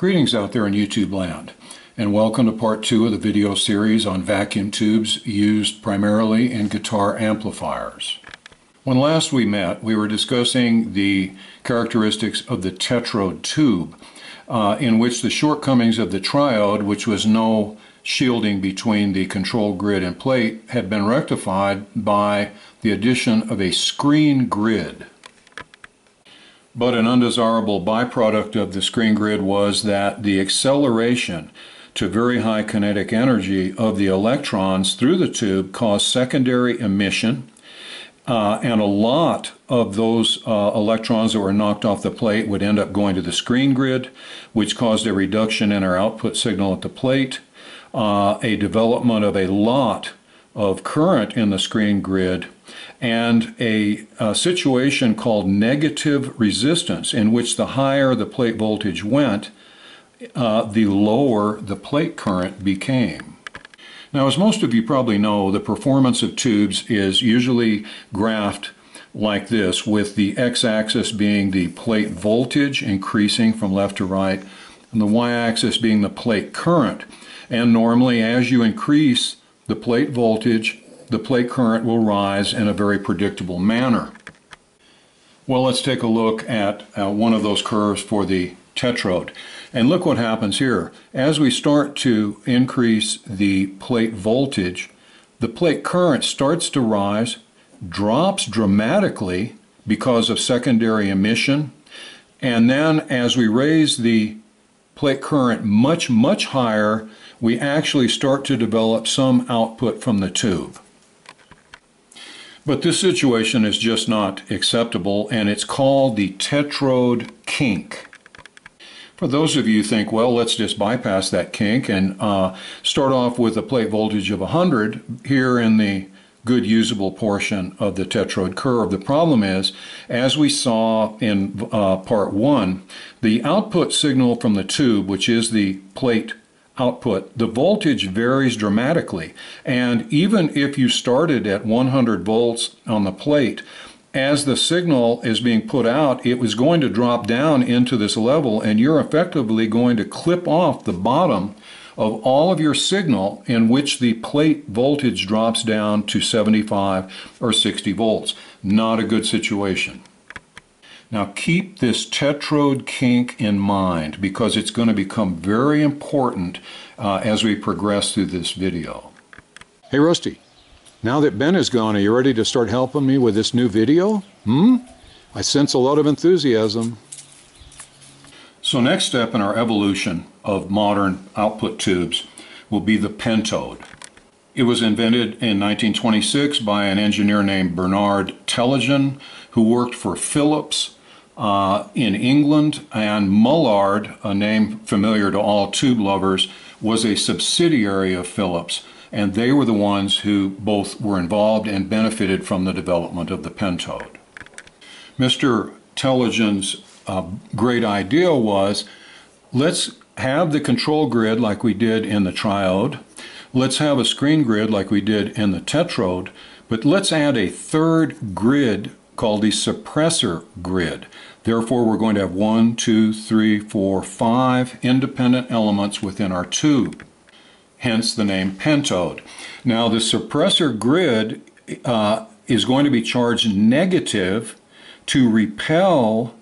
Greetings out there in YouTube land, and welcome to part two of the video series on vacuum tubes used primarily in guitar amplifiers. When last we met, we were discussing the characteristics of the tetrode tube, in which the shortcomings of the triode, which was no shielding between the control grid and plate, had been rectified by the addition of a screen grid. But an undesirable byproduct of the screen grid was that the acceleration to very high kinetic energy of the electrons through the tube caused secondary emission, and a lot of those electrons that were knocked off the plate would end up going to the screen grid, which caused a reduction in our output signal at the plate, a development of a lot of current in the screen grid, and a situation called negative resistance, in which the higher the plate voltage went, the lower the plate current became. Now, as most of you probably know, the performance of tubes is usually graphed like this, with the x-axis being the plate voltage increasing from left to right, and the y-axis being the plate current. And normally, as you increase the plate voltage, the plate current will rise in a very predictable manner. Well, let's take a look at one of those curves for the tetrode. And look what happens here. As we start to increase the plate voltage, the plate current starts to rise, drops dramatically because of secondary emission, and then as we raise the plate current much, much higher, we actually start to develop some output from the tube. But this situation is just not acceptable, and it's called the tetrode kink. For those of you who think, well, let's just bypass that kink and start off with a plate voltage of 100 here in the good usable portion of the tetrode curve. The problem is, as we saw in part one, the output signal from the tube, which is the plate output, the voltage varies dramatically, and even if you started at 100 volts on the plate, as the signal is being put out, it was going to drop down into this level, and you're effectively going to clip off the bottom of all of your signal in which the plate voltage drops down to 75 or 60 volts. Not a good situation. Now keep this tetrode kink in mind, because it's going to become very important as we progress through this video. Hey Rusty, now that Ben is gone, are you ready to start helping me with this new video? I sense a lot of enthusiasm. So next step in our evolution of modern output tubes will be the Pentode. It was invented in 1926 by an engineer named Bernard Tellegen, who worked for Philips in England, and Mullard, a name familiar to all tube lovers, was a subsidiary of Philips, and they were the ones who both were involved and benefited from the development of the Pentode. Mr. Tellegen's great idea was, let's have the control grid like we did in the triode, let's have a screen grid like we did in the tetrode, but let's add a third grid called the suppressor grid. Therefore, we're going to have 5 independent elements within our tube, hence the name Pentode. Now, the suppressor grid is going to be charged negative to repel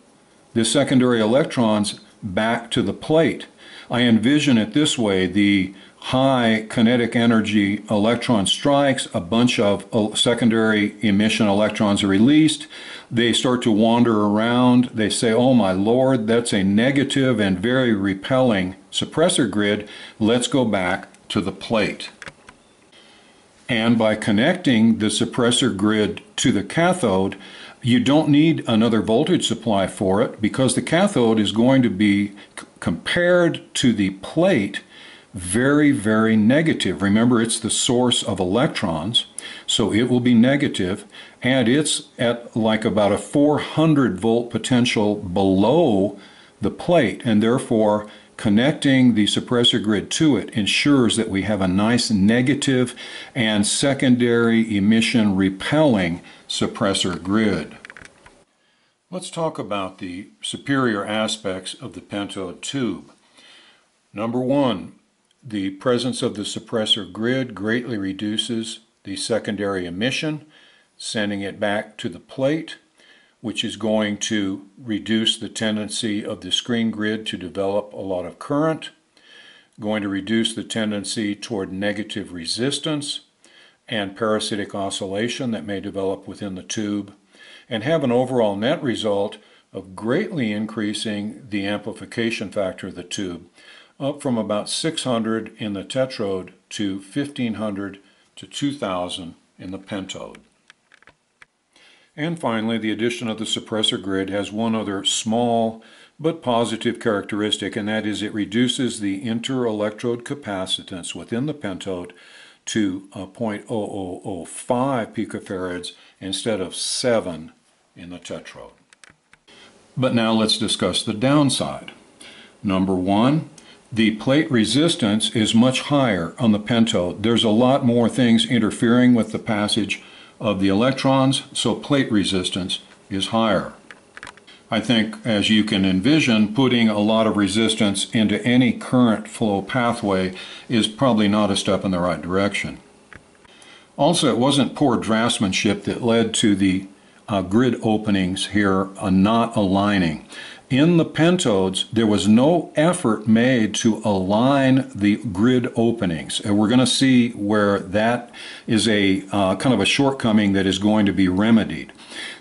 the secondary electrons back to the plate. I envision it this way: the high kinetic energy electron strikes, a bunch of secondary emission electrons are released, they start to wander around, they say, oh my lord, that's a negative and very repelling suppressor grid, let's go back to the plate. And by connecting the suppressor grid to the cathode, you don't need another voltage supply for it, because the cathode is going to be compared to the plate very, very negative. Remember, it's the source of electrons, so it will be negative, and it's at like about a 400 volt potential below the plate, and therefore connecting the suppressor grid to it ensures that we have a nice negative and secondary emission repelling suppressor grid. Let's talk about the superior aspects of the Pentode tube. Number one, the presence of the suppressor grid greatly reduces the secondary emission, sending it back to the plate, which is going to reduce the tendency of the screen grid to develop a lot of current, going to reduce the tendency toward negative resistance and parasitic oscillation that may develop within the tube, and have an overall net result of greatly increasing the amplification factor of the tube, up from about 600 in the Tetrode to 1500 to 2000 in the Pentode. And finally, the addition of the suppressor grid has one other small but positive characteristic, and that is it reduces the inter-electrode capacitance within the Pentode to 0.0005 picofarads instead of 7 in the Tetrode. But now let's discuss the downside. Number one, the plate resistance is much higher on the Pentode. There's a lot more things interfering with the passage of the electrons, so plate resistance is higher. I think, as you can envision, putting a lot of resistance into any current flow pathway is probably not a step in the right direction. Also, it wasn't poor draftsmanship that led to the grid openings here not aligning. In the Pentodes, there was no effort made to align the grid openings. And we're going to see where that is a kind of a shortcoming that is going to be remedied.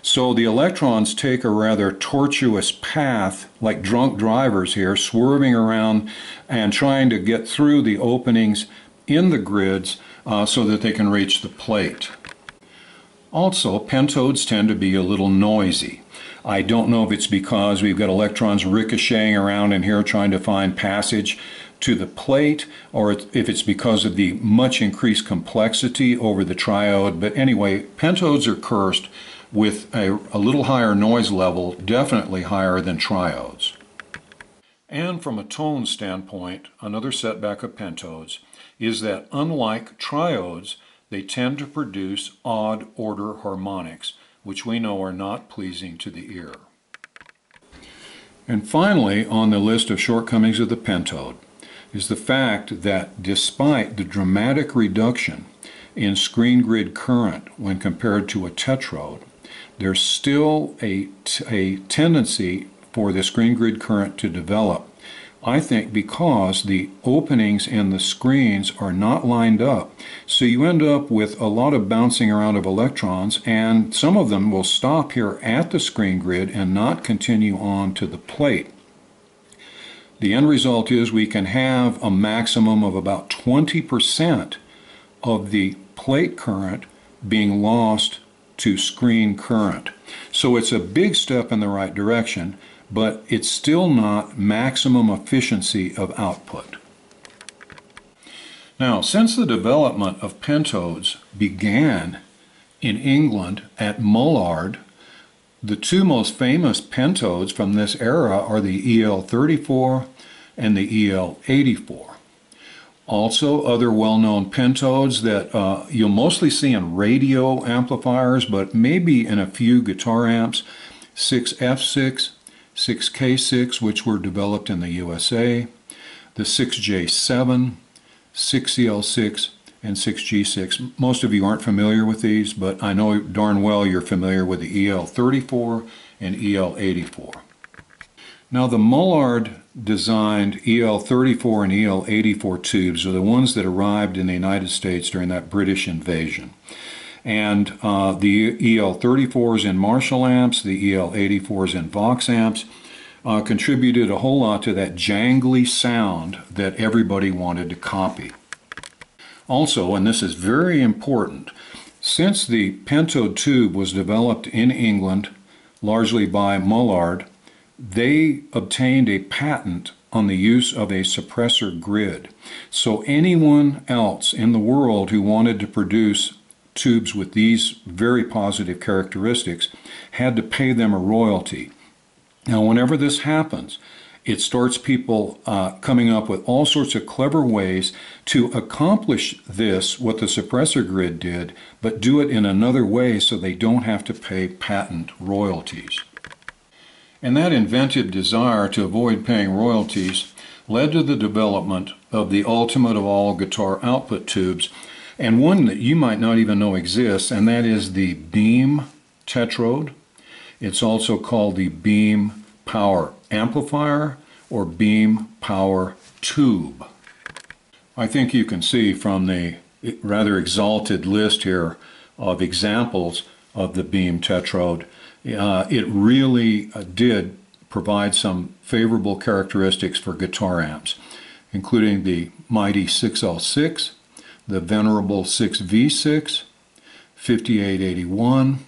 So the electrons take a rather tortuous path, like drunk drivers here, swerving around and trying to get through the openings in the grids so that they can reach the plate. Also, Pentodes tend to be a little noisy. I don't know if it's because we've got electrons ricocheting around in here trying to find passage to the plate, or if it's because of the much increased complexity over the triode. But anyway, Pentodes are cursed with a little higher noise level, definitely higher than triodes. And from a tone standpoint, another setback of Pentodes is that, unlike triodes, they tend to produce odd order harmonics, which we know are not pleasing to the ear. And finally, on the list of shortcomings of the Pentode is the fact that despite the dramatic reduction in screen grid current when compared to a Tetrode, there's still a tendency for the screen grid current to develop. I think because the openings and the screens are not lined up, so you end up with a lot of bouncing around of electrons, and some of them will stop here at the screen grid and not continue on to the plate. The end result is we can have a maximum of about 20% of the plate current being lost to screen current. So it's a big step in the right direction, but it's still not maximum efficiency of output. Now, since the development of Pentodes began in England at Mullard, the two most famous Pentodes from this era are the EL34 and the EL84. Also, other well-known Pentodes that you'll mostly see in radio amplifiers, but maybe in a few guitar amps, 6F6, 6K6, which were developed in the USA, the 6J7, 6CL6, and 6G6. Most of you aren't familiar with these, but I know darn well you're familiar with the EL34 and EL84. Now, the Mullard-designed EL34 and EL84 tubes are the ones that arrived in the United States during that British invasion. And the EL34s in Marshall amps, the EL84s in Vox amps, contributed a whole lot to that jangly sound that everybody wanted to copy. Also, and this is very important, since the Pentode tube was developed in England, largely by Mullard, they obtained a patent on the use of a suppressor grid. So anyone else in the world who wanted to produce tubes with these very positive characteristics had to pay them a royalty. Now, whenever this happens, it starts people coming up with all sorts of clever ways to accomplish this, what the suppressor grid did, but do it in another way so they don't have to pay patent royalties. And that inventive desire to avoid paying royalties led to the development of the ultimate of all guitar output tubes, and one that you might not even know exists, and that is the Beam Tetrode. It's also called the Beam Power Amplifier or Beam Power Tube. I think you can see from the rather exalted list here of examples of the Beam Tetrode, it really did provide some favorable characteristics for guitar amps, including the mighty 6L6, the venerable 6V6, 5881,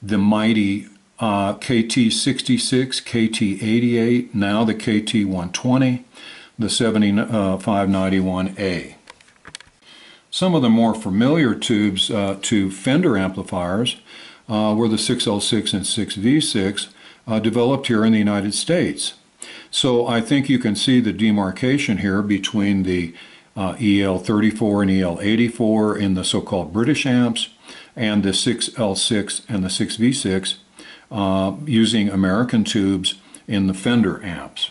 the mighty KT66, KT88, now the KT120, the 7591A. Some of the more familiar tubes to Fender amplifiers were the 6L6 and 6V6, developed here in the United States. So I think you can see the demarcation here between the EL34 and EL84 in the so-called British amps and the 6L6 and the 6V6 using American tubes in the Fender amps.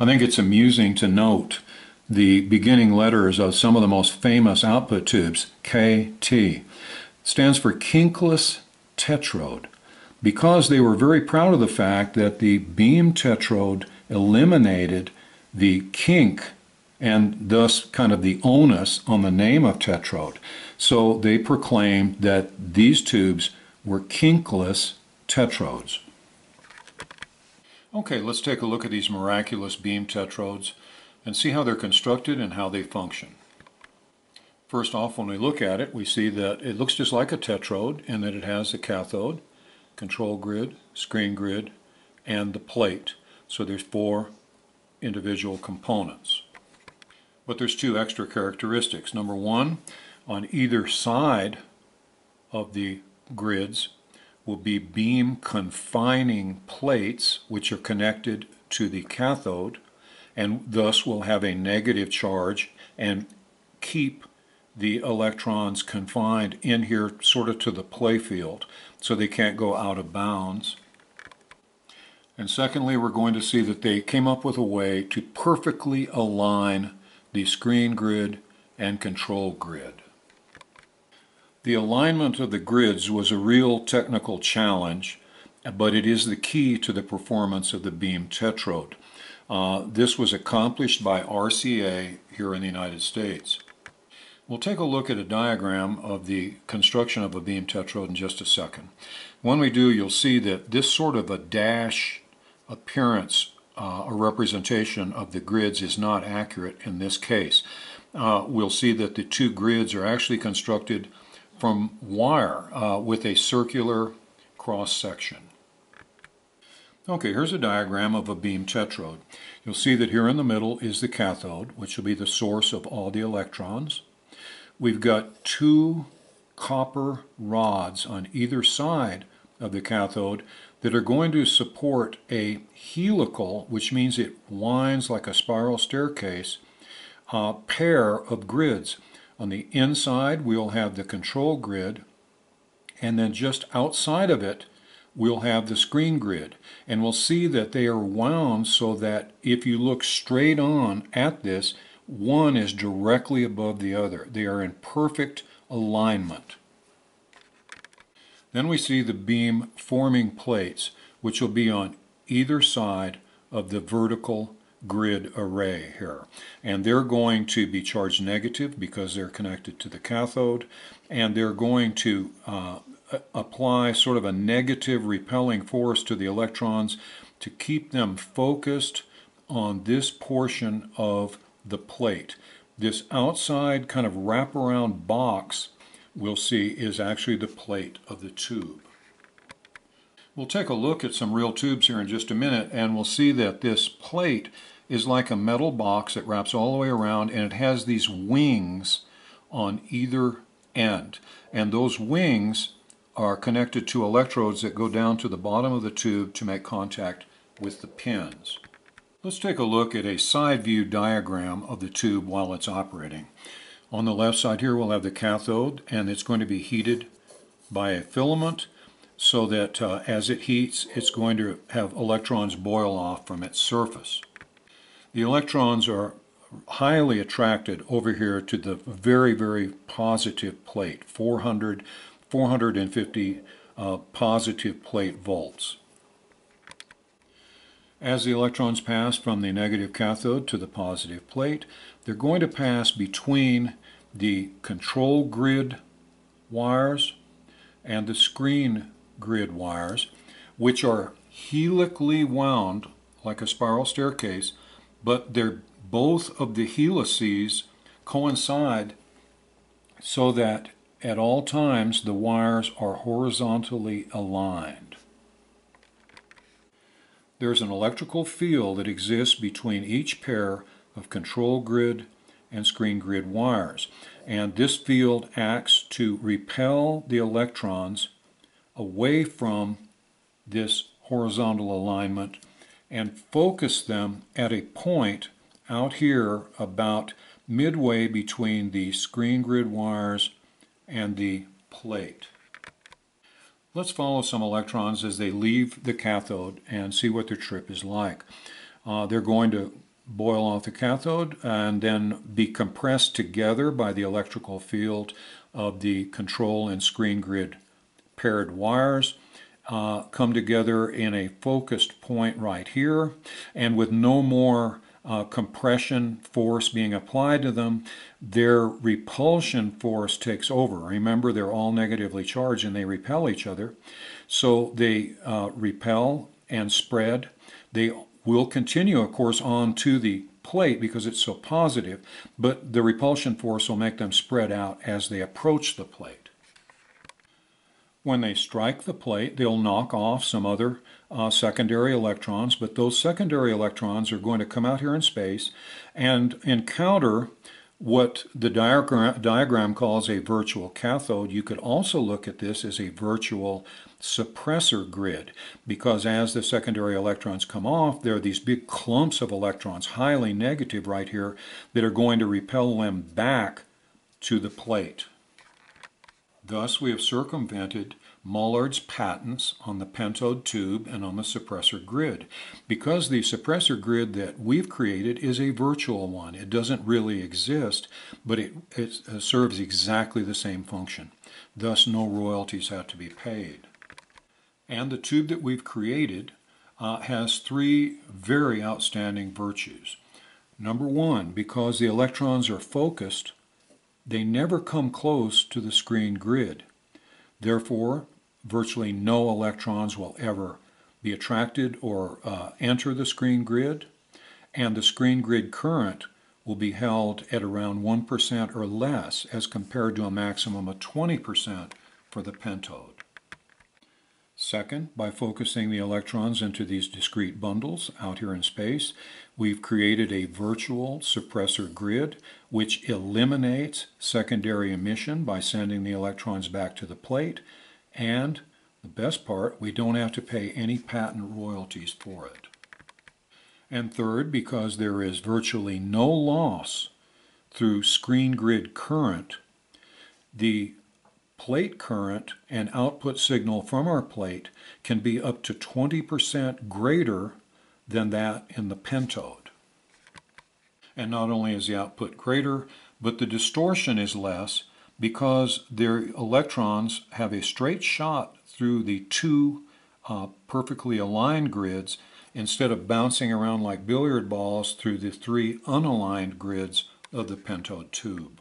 I think it's amusing to note the beginning letters of some of the most famous output tubes. KT stands for Kinkless Tetrode, because they were very proud of the fact that the Beam Tetrode eliminated the kink and thus kind of the onus on the name of tetrode. So they proclaimed that these tubes were kinkless tetrodes. Okay, let's take a look at these miraculous Beam Tetrodes and see how they're constructed and how they function. First off, when we look at it, we see that it looks just like a tetrode in that it has a cathode, control grid, screen grid, and the plate. So there's four individual components. But there's two extra characteristics. Number one, on either side of the grids will be beam confining plates which are connected to the cathode, and thus will have a negative charge and keep the electrons confined in here sort of to the play field, so they can't go out of bounds. And secondly, we're going to see that they came up with a way to perfectly align the screen grid and control grid. The alignment of the grids was a real technical challenge, but it is the key to the performance of the Beam Tetrode. This was accomplished by RCA here in the United States. We'll take a look at a diagram of the construction of a Beam Tetrode in just a second. When we do, you'll see that this sort of a dash appearance or representation of the grids is not accurate in this case. We'll see that the two grids are actually constructed from wire with a circular cross-section. Okay, here's a diagram of a Beam Tetrode. You'll see that here in the middle is the cathode, which will be the source of all the electrons. We've got two copper rods on either side of the cathode that are going to support a helical, which means it winds like a spiral staircase, pair of grids. On the inside we'll have the control grid, and then just outside of it we'll have the screen grid, and we'll see that they are wound so that if you look straight on at this, one is directly above the other. They are in perfect alignment. Then we see the beam forming plates, which will be on either side of the vertical grid array here, and they're going to be charged negative because they're connected to the cathode, and they're going to apply sort of a negative repelling force to the electrons to keep them focused on this portion of the plate. This outside kind of wraparound box we'll see is actually the plate of the tube. We'll take a look at some real tubes here in just a minute, and we'll see that this plate is like a metal box that wraps all the way around, and it has these wings on either end, and those wings are connected to electrodes that go down to the bottom of the tube to make contact with the pins. Let's take a look at a side view diagram of the tube while it's operating. On the left side here we'll have the cathode, and it's going to be heated by a filament so that as it heats, it's going to have electrons boil off from its surface. the electrons are highly attracted over here to the very, very positive plate, 450 positive plate volts. As the electrons pass from the negative cathode to the positive plate, they're going to pass between the control grid wires and the screen grid wires, which are helically wound like a spiral staircase, but they're both of the helices coincide so that at all times the wires are horizontally aligned. There's an electrical field that exists between each pair of control grid and screen grid wires, and this field acts to repel the electrons away from this horizontal alignment and focus them at a point out here about midway between the screen grid wires and the plate. Let's follow some electrons as they leave the cathode and see what their trip is like. They're going to boil off the cathode and then be compressed together by the electrical field of the control and screen grid paired wires, come together in a focused point right here, and with no more compression force being applied to them, their repulsion force takes over. Remember, they're all negatively charged and they repel each other, so they repel and spread. They will continue, of course, on to the plate because it's so positive, but the repulsion force will make them spread out as they approach the plate. When they strike the plate, they'll knock off some other secondary electrons, but those secondary electrons are going to come out here in space and encounter what the diagram calls a virtual cathode. You could also look at this as a virtual suppressor grid, because as the secondary electrons come off, there are these big clumps of electrons, highly negative right here, that are going to repel them back to the plate. Thus, we have circumvented Mullard's patents on the pentode tube and on the suppressor grid, because the suppressor grid that we've created is a virtual one. It doesn't really exist, but it serves exactly the same function. Thus, no royalties have to be paid. And the tube that we've created has three very outstanding virtues. Number one, because the electrons are focused, they never come close to the screen grid. Therefore, virtually no electrons will ever be attracted or enter the screen grid, and the screen grid current will be held at around 1% or less as compared to a maximum of 20% for the pentode. Second, by focusing the electrons into these discrete bundles out here in space, we've created a virtual suppressor grid which eliminates secondary emission by sending the electrons back to the plate, and the best part, we don't have to pay any patent royalties for it. And third, because there is virtually no loss through screen grid current, the plate current and output signal from our plate can be up to 20% greater than that in the pentode. And not only is the output greater, but the distortion is less because their electrons have a straight shot through the two perfectly aligned grids instead of bouncing around like billiard balls through the three unaligned grids of the pentode tube.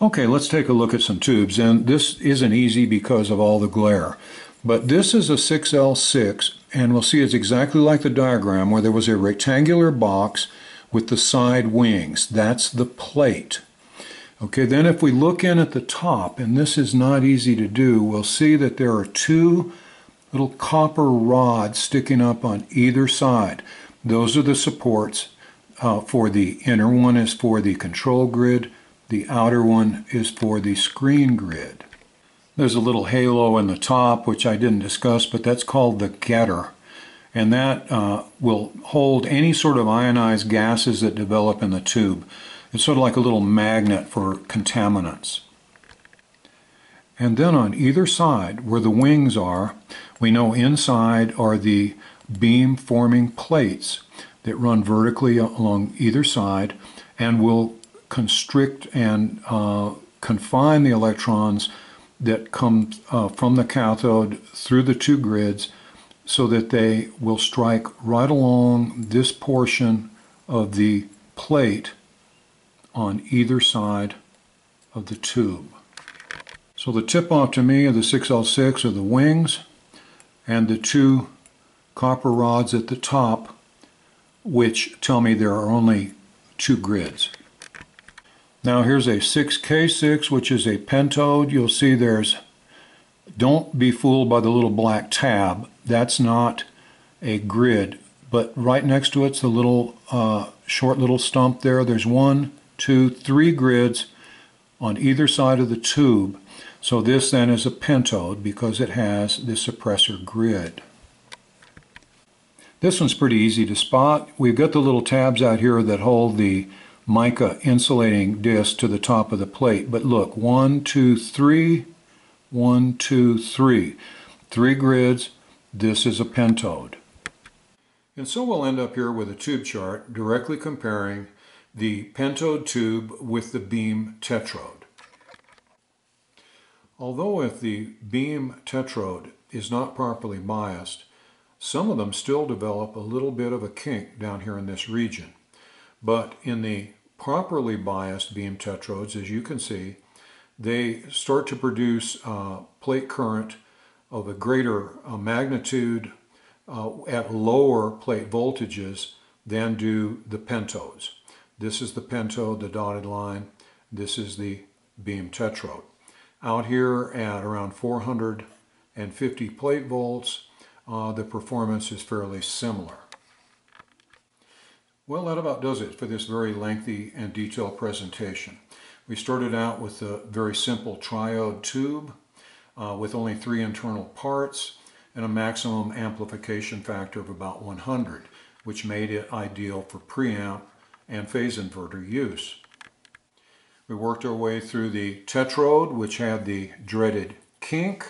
Okay, let's take a look at some tubes, and this isn't easy because of all the glare, but this is a 6L6, and we'll see it's exactly like the diagram where there was a rectangular box with the side wings. That's the plate. Okay, then if we look in at the top, and this is not easy to do, we'll see that there are two little copper rods sticking up on either side. Those are the supports for the inner one is for the control grid. The outer one is for the screen grid. There's a little halo in the top, which I didn't discuss, but that's called the getter. And that will hold any sort of ionized gases that develop in the tube. It's sort of like a little magnet for contaminants. And then on either side, where the wings are, we know inside are the beam-forming plates, that run vertically along either side and will constrict and confine the electrons that come from the cathode through the two grids so that they will strike right along this portion of the plate on either side of the tube. So the tip-off to me of the 6L6 are the wings and the two copper rods at the top, which tell me there are only two grids. Now here's a 6K6, which is a Pentode. You'll see there's, don't be fooled by the little black tab. That's not a grid, but right next to it's the little short little stump there. There's 1, 2, 3 grids on either side of the tube. So this then is a Pentode because it has the suppressor grid. This one's pretty easy to spot. We've got the little tabs out here that hold the mica insulating disc to the top of the plate, but look, 1, 2, 3, 1, 2, 3, three grids. This is a Pentode. And so we'll end up here with a tube chart directly comparing the Pentode tube with the Beam Tetrode. Although if the Beam Tetrode is not properly biased, some of them still develop a little bit of a kink down here in this region. But in the properly biased Beam Tetrodes, as you can see, they start to produce plate current of a greater magnitude at lower plate voltages than do the Pentodes. This is the Pentode, the dotted line. This is the Beam Tetrode. Out here at around 450 plate volts, the performance is fairly similar. Well, that about does it for this very lengthy and detailed presentation. We started out with a very simple triode tube with only 3 internal parts and a maximum amplification factor of about 100, which made it ideal for preamp and phase inverter use. We worked our way through the Tetrode, which had the dreaded kink.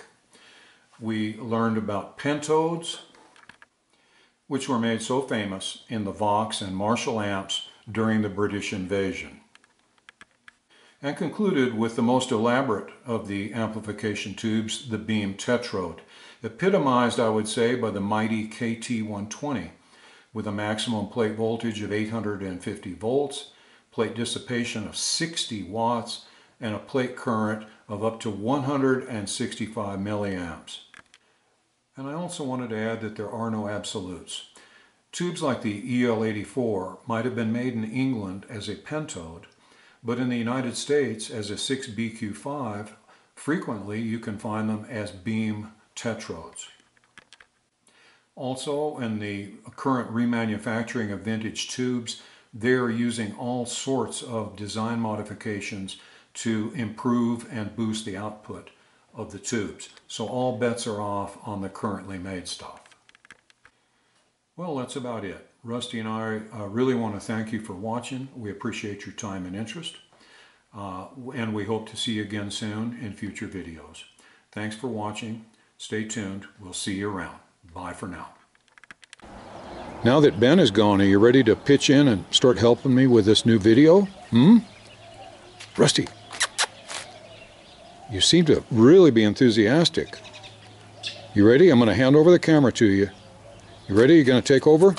We learned about Pentodes, which were made so famous in the Vox and Marshall amps during the British invasion, and concluded with the most elaborate of the amplification tubes, the Beam Tetrode, epitomized, I would say, by the mighty KT120 with a maximum plate voltage of 850 volts, plate dissipation of 60 watts, and a plate current of up to 165 milliamps. And I also wanted to add that there are no absolutes. Tubes like the EL84 might have been made in England as a Pentode, but in the United States as a 6BQ5, frequently you can find them as Beam Tetrodes. Also, in the current remanufacturing of vintage tubes, they are using all sorts of design modifications to improve and boost the output of the tubes. So all bets are off on the currently made stuff. Well, that's about it. Rusty and I really want to thank you for watching. We appreciate your time and interest, and we hope to see you again soon in future videos. Thanks for watching. Stay tuned. We'll see you around. Bye for now. Now that Ben is gone, are you ready to pitch in and start helping me with this new video? Rusty, you seem to really be enthusiastic. You ready? I'm going to hand over the camera to you. You ready? You going to take over?